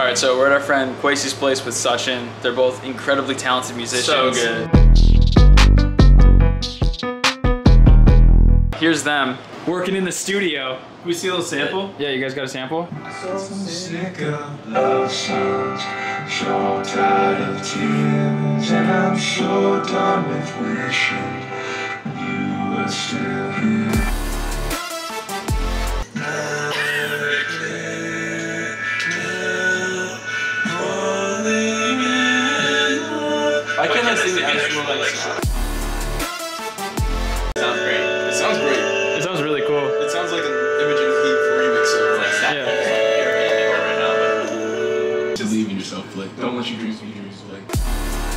All right, so we're at our friend Kwesi's place with Sachin. They're both incredibly talented musicians. So good. Here's them working in the studio. Can we see a little sample? Yeah, you guys got a sample? So sick of love songs, so tired of tears, and I'm so done with wishing you were still here. Don't let your dreams be dreams, like.